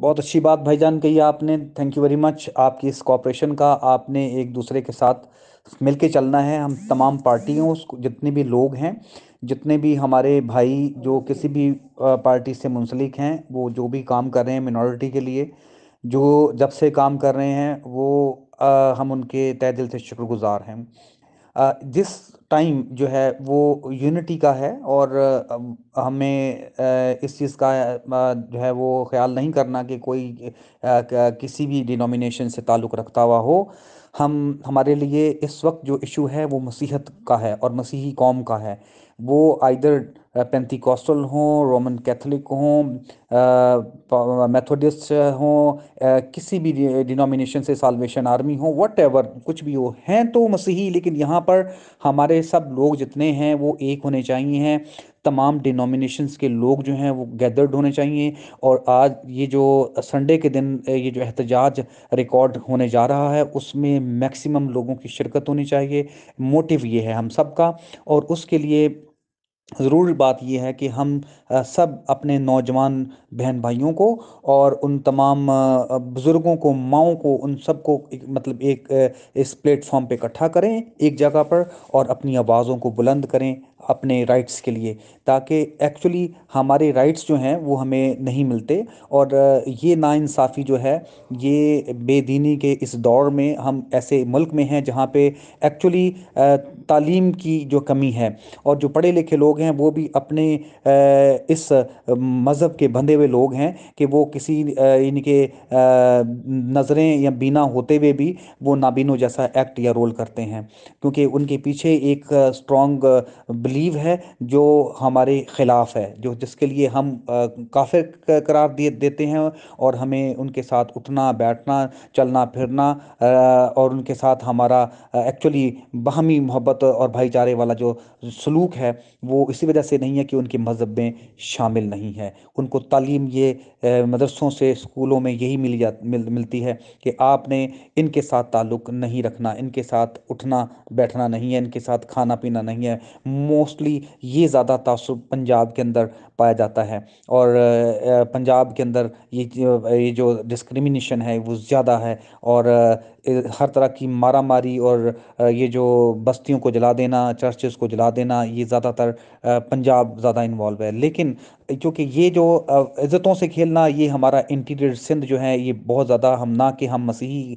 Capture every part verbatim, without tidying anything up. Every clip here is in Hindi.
बहुत अच्छी बात भाईजान कही आपने, थैंक यू वेरी मच आपकी इस कॉपरेशन का। आपने एक दूसरे के साथ मिलके चलना है। हम तमाम पार्टियों, जितने भी लोग हैं, जितने भी हमारे भाई जो किसी भी पार्टी से मुंसलिक हैं, वो जो भी काम कर रहे हैं मिनॉरिटी के लिए, जो जब से काम कर रहे हैं, वो आ, हम उनके तहे दिल से शुक्रगुज़ार हैं। आ, जिस टाइम जो है वो यूनिटी का है और आ, हमें आ, इस चीज़ का आ, जो है वो ख्याल नहीं करना कि कोई आ, किसी भी डिनोमिनेशन से ताल्लुक़ रखता हुआ हो। हम हमारे लिए इस वक्त जो इशू है वो मसीहत का है और मसीही कौम का है। वो आइदर पेंटिकॉस्टल हों, रोमन कैथोलिक हों, मेथोडिस्ट हों, किसी भी डिनोमिनेशन से साल्वेशन आर्मी हों, वट एवर कुछ भी हो, हैं तो मसीही। लेकिन यहाँ पर हमारे सब लोग जितने हैं वो एक होने चाहिए हैं। तमाम डिनोमिनेशंस के लोग जो हैं वो गैदर्ड होने चाहिए। और आज ये जो संडे के दिन ये जो एहतजाज रिकॉर्ड होने जा रहा है उसमें मैक्सिमम लोगों की शिरकत होनी चाहिए। मोटिव ये है हम सब का। और उसके लिए ज़रूर बात यह है कि हम सब अपने नौजवान बहन भाइयों को और उन तमाम बुज़ुर्गों को, माओं को, उन सब को मतलब एक इस प्लेटफॉर्म पे इकट्ठा करें एक जगह पर और अपनी आवाज़ों को बुलंद करें अपने राइट्स के लिए, ताकि एक्चुअली हमारे राइट्स जो हैं वो हमें नहीं मिलते। और ये नाइंसाफ़ी जो है, ये बेदीनी के इस दौर में हम ऐसे मुल्क में हैं जहाँ पे एक्चुअली तालीम की जो कमी है और जो पढ़े लिखे लोग हैं वो भी अपने इस मज़हब के बंधे हुए लोग हैं कि वो किसी इनके नज़रें या बीना होते हुए भी वो नाबीनों जैसा एक्ट या रोल करते हैं, क्योंकि उनके पीछे एक स्ट्रॉन्ग बिलीव है जो हमारे ख़िलाफ़ है, जो जिसके लिए हम आ, काफिर करार दे देते हैं। और हमें उनके साथ उठना बैठना, चलना फिरना आ, और उनके साथ हमारा एक्चुअली बाहमी मोहब्बत और भाईचारे वाला जो सलूक है वो इसी वजह से नहीं है कि उनके मज़हब में शामिल नहीं है। उनको तालीम ये आ, मदरसों से, स्कूलों में यही मिल जा मिल, मिलती है कि आपने इनके साथ ताल्लुक़ नहीं रखना, इनके साथ उठना बैठना नहीं है, इनके साथ खाना पीना नहीं है। मोस्टली ये ज़्यादा तासुब पंजाब के अंदर पाया जाता है और पंजाब के अंदर ये ये जो डिस्क्रिमिनेशन है वो ज़्यादा है। और हर तरह की मारामारी और ये जो बस्तियों को जला देना, चर्चेज़ को जला देना, ये ज़्यादातर पंजाब ज़्यादा इन्वॉल्व है। लेकिन क्योंकि ये जो इज़्ज़तों से खेलना, ये हमारा इंटीरियर सिंध जो है ये बहुत ज़्यादा, हम ना कि हम मसीही,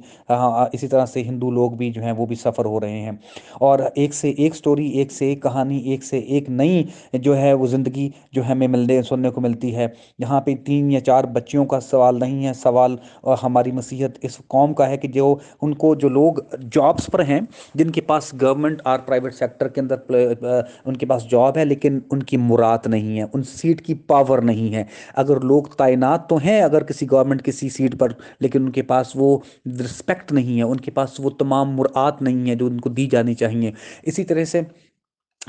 इसी तरह से हिंदू लोग भी जो हैं वो भी सफ़र हो रहे हैं। और एक से एक स्टोरी, एक से एक कहानी, एक से एक नई जो है वो ज़िंदगी जो हमें मिलने सुनने को मिलती है। यहाँ पे तीन या चार बच्चियों का सवाल नहीं है, सवाल हमारी मसीहत इस कौम का है कि जो उनको, जो लोग जॉब्स पर हैं, जिनके पास गवर्नमेंट और प्राइवेट सेक्टर के अंदर उनके पास जॉब है लेकिन उनकी मुराद नहीं है, उन सीट की पावर नहीं है। अगर लोग तैनात तो हैं अगर किसी गवर्नमेंट किसी सीट पर, लेकिन उनके पास वो रिस्पेक्ट नहीं है, उनके पास वो तमाम मुराद नहीं है जो उनको दी जानी चाहिए। इसी तरह से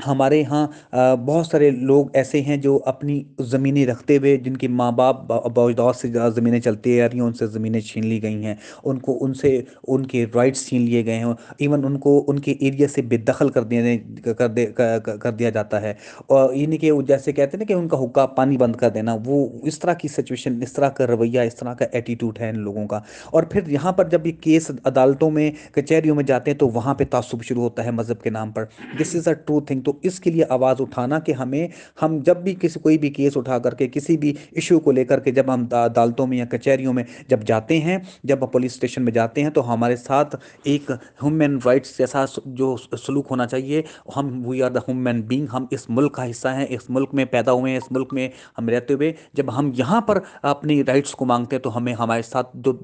हमारे यहाँ बहुत सारे लोग ऐसे हैं जो अपनी ज़मीनें रखते हुए, जिनके माँ बाप बौजदौर से ज़मीनें चलती आ रही हैं, उनसे ज़मीनें छीन ली गई हैं, उनको उनसे उनके राइट्स छीन लिए गए हैं, इवन उनको उनके एरिया से बेदखल कर देने कर दे कर, कर दिया जाता है। और यानी कि जैसे कहते हैं ना कि उनका हुक्का पानी बंद कर देना, वो इस तरह की सिचुएशन, इस तरह का रवैया, इस तरह का एटीट्यूड है इन लोगों का। और फिर यहाँ पर जब ये केस अदालतों में, कचहरियों में जाते हैं तो वहाँ पर तासुब शुरू होता है मज़हब के नाम पर। This is a true thing. तो इसके लिए आवाज़ उठाना कि हमें, हम जब भी किसी कोई भी केस उठा करके, किसी भी इशू को लेकर के जब हम अदालतों में या कचहरियों में जब जाते हैं, जब पुलिस स्टेशन में जाते हैं, तो हमारे साथ एक ह्यूमन राइट्स जैसा जो सलूक होना चाहिए। हम we are the human being, हम इस मुल्क का हिस्सा हैं, इस मुल्क में पैदा हुए हैं, इस मुल्क में हम रहते हुए जब हम यहाँ पर अपनी राइट्स को मांगते हैं तो हमें हमारे साथ जो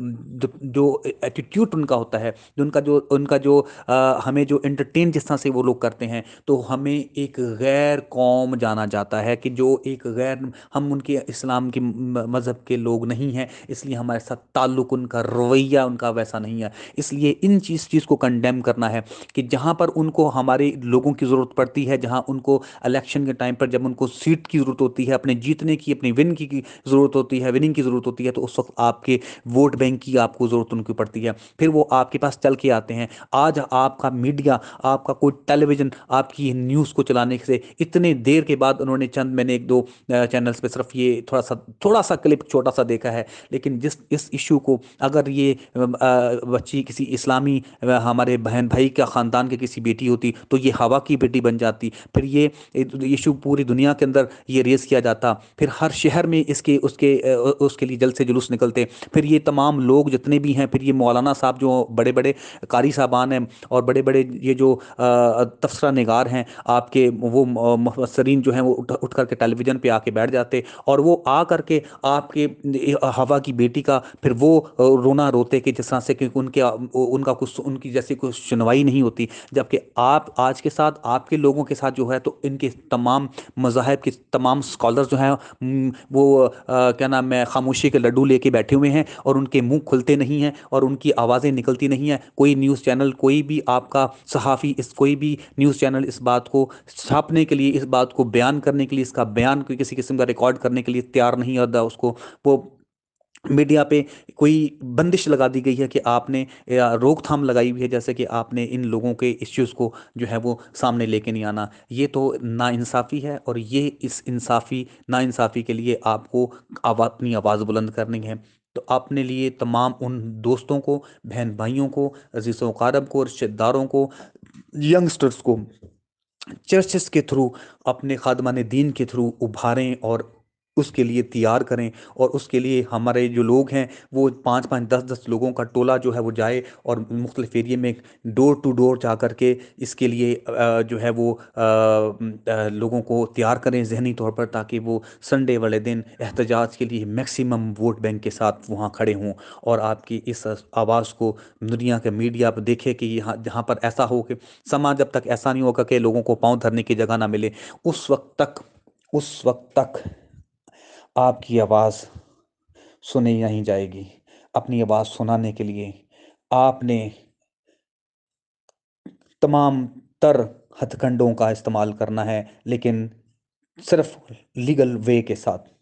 जो एटीट्यूड उनका होता है, उनका जो उनका जो आ, हमें जो एंटरटेन जिस तरह से वो लोग करते हैं, तो हमें एक गैर कौम जाना जाता है कि जो एक गैर, हम उनके इस्लाम के मज़हब के लोग नहीं हैं, इसलिए हमारे साथ ताल्लुक़, उनका रवैया उनका वैसा नहीं है। इसलिए इन चीज़ चीज़ को कंडेम करना है कि जहाँ पर उनको हमारे लोगों की ज़रूरत पड़ती है, जहाँ उनको इलेक्शन के टाइम पर जब उनको सीट की ज़रूरत होती है, अपने जीतने की, अपनी विन की, की ज़रूरत होती है, विनिंग की ज़रूरत होती है, तो उस वक्त आपके वोट बैंक की आपको ज़रूरत उनकी पड़ती है। फिर वो आपके पास चल के आते हैं। आज आपका मीडिया, आपका कोई टेलीविज़न, आपकी न्यूज़ न्यूज़ को चलाने से इतने देर के बाद उन्होंने चंद मैंने एक दो चैनल्स पे सिर्फ ये थोड़ा सा थोड़ा सा क्लिप छोटा सा देखा है, लेकिन जिस इस इशू को अगर ये बच्ची किसी इस्लामी हमारे बहन भाई का ख़ानदान की किसी बेटी होती तो ये हवा की बेटी बन जाती, फिर ये इशू पूरी दुनिया के अंदर ये रेस किया जाता, फिर हर शहर में इसके उसके उसके लिए जल से जुलूस निकलते, फिर ये तमाम लोग जितने भी हैं, फिर ये मौलाना साहब जो बड़े बड़े कारी साहबान हैं और बड़े बड़े ये जो तफसरा निगार हैं आपके वो मुफस्सरीन जो हैं वो उठ उठ करके टेलीविज़न पे आके बैठ जाते और वो आ करके आपके हवा की बेटी का फिर वो रोना रोते कि जिस तरह से क्योंकि उनके उनका कुछ उनकी जैसी कोई सुनवाई नहीं होती, जबकि आप आज के साथ आपके लोगों के साथ जो है तो इनके तमाम मज़ाहब के तमाम स्कॉलर्स जो हैं वो क्या नाम है खामोशी के लड्डू लेके बैठे हुए हैं और उनके मुंह खुलते नहीं हैं और उनकी आवाज़ें निकलती नहीं हैं। कोई न्यूज़ चैनल कोई भी आपका सहाफ़ी इस कोई भी न्यूज़ चैनल इस बात को छापने के लिए इस बात को बयान करने के लिए इसका बयान कोई किसी किस्म का रिकॉर्ड करने के लिए तैयार नहीं होता। उसको वो मीडिया पे कोई बंदिश लगा दी गई है कि आपने रोकथाम लगाई हुई है, जैसे कि आपने इन लोगों के इश्यूज़ को जो है वो सामने लेके नहीं आना। ये तो नाइंसाफ़ी है और ये इस इंसाफ़ी नाइंसाफ़ी के लिए आपको आवा, अपनी आवाज़ बुलंद करनी है। तो अपने लिए तमाम उन दोस्तों को, बहन भाइयों को, अजीज़ों क़ारब को, रिश्तेदारों को, यंगस्टर्स को चर्चेस के थ्रू अपने ख़ादमान दीन के थ्रू उभारें और उसके लिए तैयार करें। और उसके लिए हमारे जो लोग हैं वो पाँच पाँच दस दस लोगों का टोला जो है वो जाए और मुख्तलिफ एरिए में डोर टू डोर जा कर के इसके लिए जो है वो लोगों को तैयार करें जहनी तौर पर, ताकि वो संडे वाले दिन एहतजाज के लिए मैक्सिमम वोट बैंक के साथ वहाँ खड़े हों और आपकी इस आवाज़ को दुनिया के मीडिया पर देखे कि यहाँ जहाँ पर ऐसा हो कि समाज जब तक ऐसा नहीं होगा कि लोगों को पाँव धरने की जगह ना मिले, उस वक्त तक उस वक्त तक आपकी आवाज़ सुनी नहीं जाएगी। अपनी आवाज़ सुनाने के लिए आपने तमाम तर हथकंडों का इस्तेमाल करना है, लेकिन सिर्फ लीगल वे के साथ।